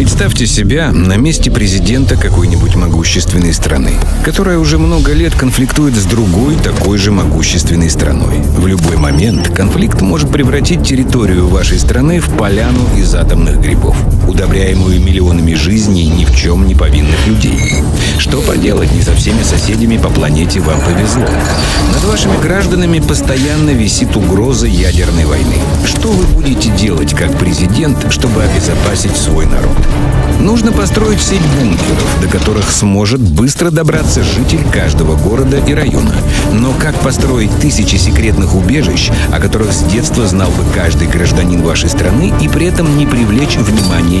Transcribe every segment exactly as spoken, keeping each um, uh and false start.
Представьте себя на месте президента какой-нибудь могущественной страны, которая уже много лет конфликтует с другой такой же могущественной страной. В любой момент конфликт может превратить территорию вашей страны в поляну из атомных грибов, удобряемую миллионами жизней ни в чем не повинных людей. Что поделать, не со всеми соседями по планете вам повезло. Над вашими гражданами постоянно висит угроза ядерной войны. Что вы будете делать как президент, чтобы обезопасить свой народ? Нужно построить сеть бункеров, до которых сможет быстро добраться житель каждого города и района. Но как построить тысячи секретных убежищ, о которых с детства знал бы каждый гражданин вашей страны, и при этом не привлечь внимание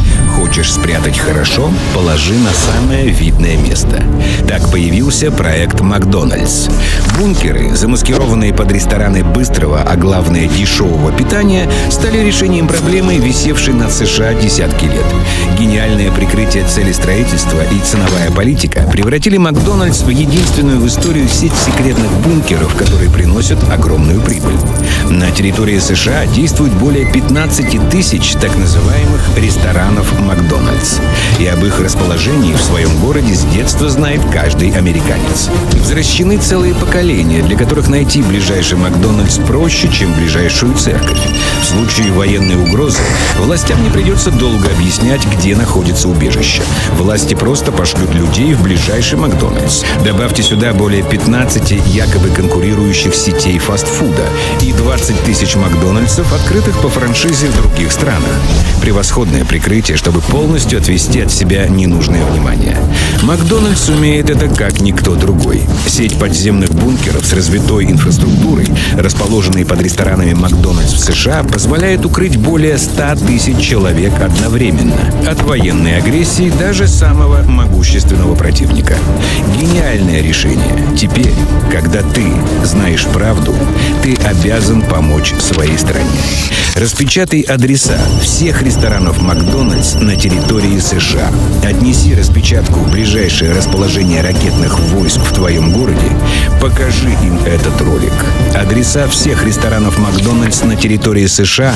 Хочешь спрятать хорошо? Положи на самое видное место. Так появился проект Mac Donalds. Бункеры, замаскированные под рестораны быстрого, а главное дешевого питания, стали решением проблемы, висевшей над США десятки лет. Гениальное прикрытие цели строительства и ценовая политика превратили Mac Donalds в единственную в истории сеть секретных бункеров, которые приносят огромную прибыль. На территории США действует более пятнадцати тысяч так называемых ресторанов Макдональдс. И об их расположении в своем городе с детства знает каждый американец. Взращены целые поколения, для которых найти ближайший Макдональдс проще, чем ближайшую церковь. В случае военной угрозы властям не придется долго объяснять, где находится убежище. Власти просто пошлют людей в ближайший Макдональдс. Добавьте сюда более пятнадцати якобы конкурирующих сетей фастфуда и двадцати тысяч Макдональдсов, открытых по франшизе в других странах. Превосходное прикрытие, чтобы полностью отвести от себя ненужное внимание. Макдональдс умеет это как никто другой. Сеть подземных бункеров с развитой инфраструктурой, расположенные под ресторанами Макдональдс в США, позволяет укрыть более ста тысяч человек одновременно. От военной агрессии даже самого могущественного противника. Гениальное решение. Теперь, когда ты знаешь правду, ты обязан помочь своей стране. Распечатай адреса всех ресторанов Макдональдс на территории США. Отнеси распечатку в ближайшее расположение ракетных войск в твоем городе. Покажи им этот ролик. Адреса всех ресторанов Макдональдс на территории США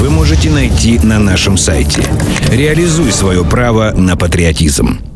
вы можете найти на нашем сайте. Реализуй свое право на патриотизм.